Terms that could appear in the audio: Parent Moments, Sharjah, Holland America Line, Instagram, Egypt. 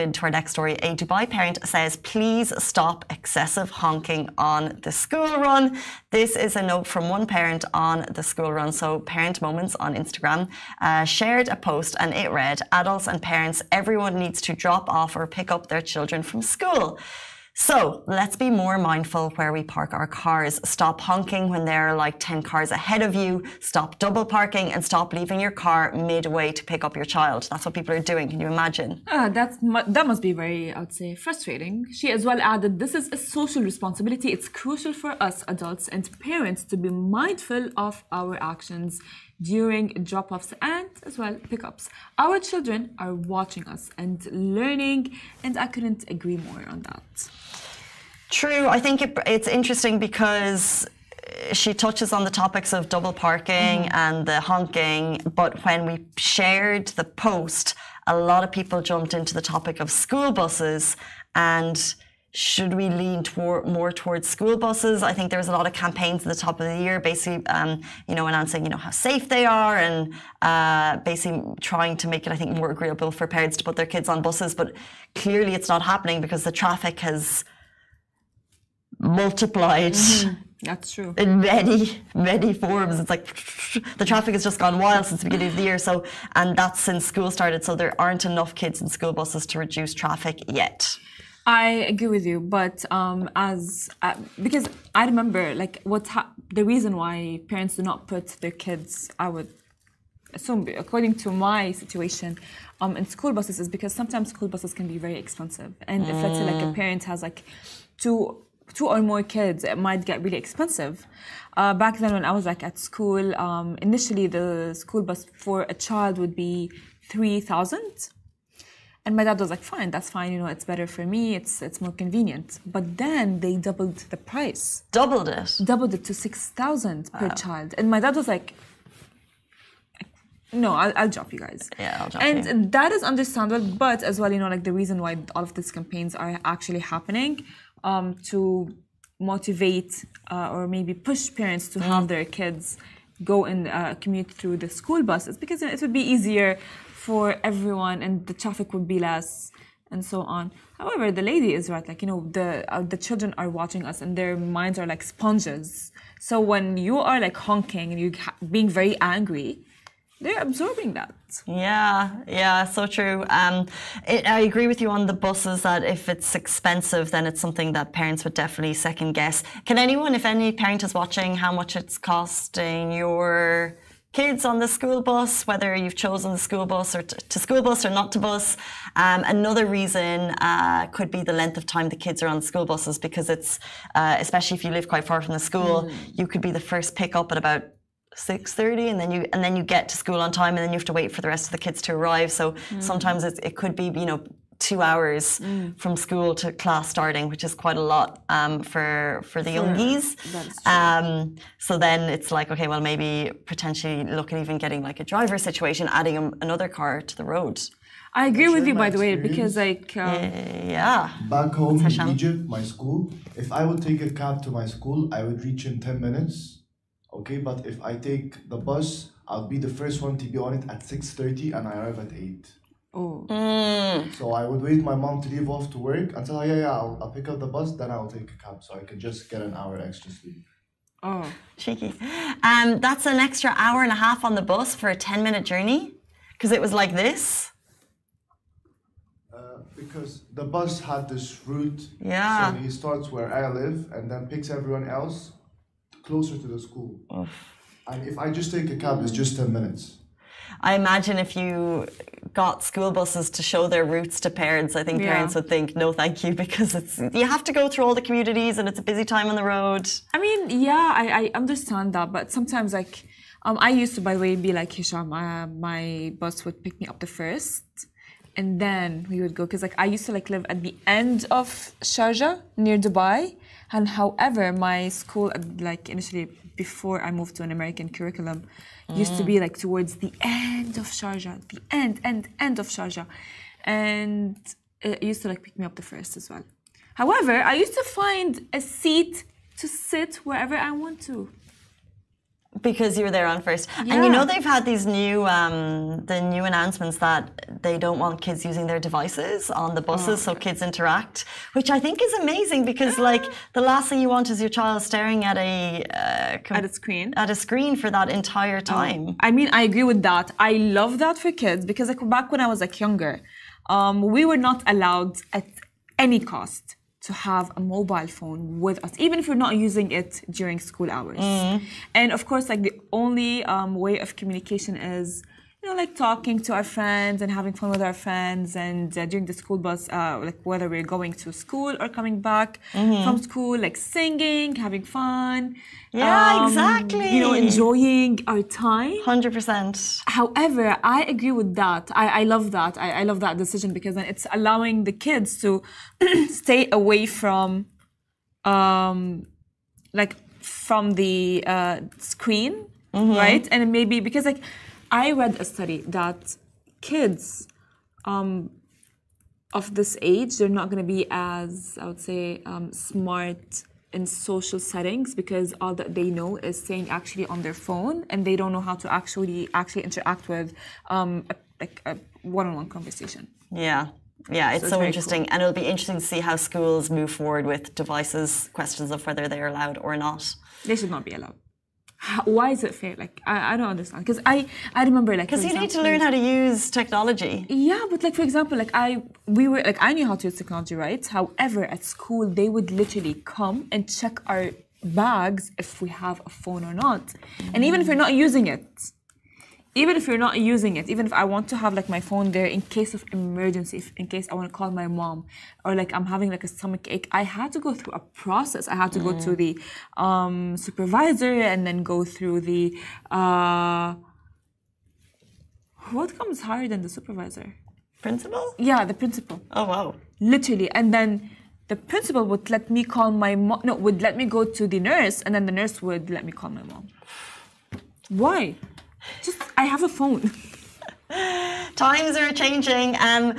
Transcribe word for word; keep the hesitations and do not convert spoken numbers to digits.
into our next story. A Dubai parent says, please stop excessive honking on the school run. This is a note from one parent on the school run. So Parent Moments on Instagram uh, shared a post and it read, adults and parents, everyone needs to drop off or pick up their children from school. So let's be more mindful where we park our cars. Stop honking when there are like ten cars ahead of you. Stop double parking and stop leaving your car midway to pick up your child. That's what people are doing. Can you imagine? Uh, that's, that must be very, I would say, frustrating. She as well added, this is a social responsibility. It's crucial for us adults and parents to be mindful of our actions during drop-offs and as well pickups. Our children are watching us and learning, and I couldn't agree more on that. True. I think it, it's interesting because she touches on the topics of double parking mm-hmm. and the honking, but when we shared the post, a lot of people jumped into the topic of school buses and should we lean toward, more towards school buses? I think there was a lot of campaigns at the top of the year, basically, um, you know, announcing, you know, how safe they are and uh, basically trying to make it, I think, more agreeable for parents to put their kids on buses. But clearly it's not happening because the traffic has multiplied. Mm-hmm. That's true. In many, many forms. It's like the traffic has just gone wild since the beginning of the year. So, and that's since school started. So there aren't enough kids in school buses to reduce traffic yet. I agree with you, but um, as uh, because I remember like what ha the reason why parents do not put their kids, I would assume, according to my situation, um, in school buses is because sometimes school buses can be very expensive, and mm. if let's say like a parent has like two two or more kids, it might get really expensive. Uh, back then, when I was like at school, um, initially the school bus for a child would be three thousand. And my dad was like, fine, that's fine, you know, it's better for me, it's it's more convenient. But then they doubled the price. Doubled it? Doubled it to six thousand dollars wow. per child. And my dad was like, no, I'll, I'll drop you guys. Yeah, I'll drop and you. And that is understandable, but as well, you know, like the reason why all of these campaigns are actually happening um, to motivate uh, or maybe push parents to mm. have their kids go and uh, commute through the school buses because it would be easier for everyone and the traffic would be less and so on. However, the lady is right, like, you know, the uh, the children are watching us and their minds are like sponges. So when you are like honking and you're being very angry, they're absorbing that. Yeah, yeah, so true. Um, it, I agree with you on the buses that if it's expensive, then it's something that parents would definitely second guess. Can anyone, if any parent is watching, how much it's costing your kids on the school bus, whether you've chosen the school bus or to school bus or not to bus? Um, another reason uh, could be the length of time the kids are on school buses, because it's, uh, especially if you live quite far from the school, mm. you could be the first pick up at about six thirty, and then you and then you get to school on time, and then you have to wait for the rest of the kids to arrive. So mm. sometimes it's, it could be, you know, two hours mm. from school to class starting, which is quite a lot um, for for the youngies. Um, so then it's like, okay, well, maybe potentially look at even getting like a driver situation, adding a, another car to the road. I agree with you, by the way, because like um, yeah, back home in Egypt, my school, if I would take a cab to my school, I would reach in ten minutes. Okay, but if I take the bus, I'll be the first one to be on it at six thirty, and I arrive at eight. Oh. Mm. So I would wait my mom to leave off to work until I, yeah, yeah, I'll, I'll pick up the bus, then I'll take a cab so I can just get an hour extra sleep. Oh, cheeky. Um, that's an extra hour and a half on the bus for a ten minute journey because it was like this. Uh, because the bus had this route. Yeah. So he starts where I live and then picks everyone else closer to the school. Oh. And if I just take a cab, it's just ten minutes. I imagine if you got school buses to show their routes to parents, I think yeah. parents would think, no, thank you, because it's you have to go through all the communities and it's a busy time on the road. I mean, yeah, I, I understand that, but sometimes like, um, I used to, by the way, be like, Hisham, uh, my bus would pick me up the first and then we would go, because like I used to like live at the end of Sharjah, near Dubai. And however, my school, like initially before I moved to an American curriculum, mm. used to be like towards the end of Sharjah, the end, end, end of Sharjah. And it used to like pick me up the first as well. However, I used to find a seat to sit wherever I want to. Because you were there on first. Yeah. And you know they've had these new, um, the new announcements that they don't want kids using their devices on the buses, oh, so kids interact, which I think is amazing because like the last thing you want is your child staring at a... Uh, at a screen. At a screen for that entire time. Um, I mean, I agree with that. I love that for kids because like back when I was like younger, um, we were not allowed at any cost to have a mobile phone with us, even if we're not using it during school hours. Mm. And of course, like the only um, way of communication is, you know, like talking to our friends and having fun with our friends and uh, during the school bus, uh, like whether we're going to school or coming back mm-hmm. from school, like singing, having fun. Yeah, um, exactly. You know, enjoying our time. one hundred percent. However, I agree with that. I, I love that. I, I love that decision because then it's allowing the kids to stay away from, um, like, from the uh, screen, mm-hmm. right? And maybe because, like, I read a study that kids um, of this age, they're not going to be as, I would say, um, smart in social settings because all that they know is staying actually on their phone and they don't know how to actually actually interact with um, a, like a one-on-one conversation. Yeah. Yeah, it's so, so it's interesting. Cool. And it'll be interesting to see how schools move forward with devices, questions of whether they're allowed or not. They should not be allowed. How, why is it fair? Like, I, I don't understand. Because I, I remember, like... Because you example, need to learn how to use technology. Yeah, but, like, for example, like, I we were like I knew how to use technology, right? However, at school, they would literally come and check our bags if we have a phone or not. Mm-hmm. And even if you're not using it, even if you're not using it, even if I want to have, like, my phone there in case of emergency, if, in case I want to call my mom, or, like, I'm having, like, a stomach ache, I had to go through a process. I had to mm. go to the um, supervisor and then go through the... Uh, what comes higher than the supervisor? Principal? Yeah, the principal. Oh, wow. Literally. And then the principal would let me call my mom... No, would let me go to the nurse, and then the nurse would let me call my mom. Why? Just, I have a phone. Times are changing. Um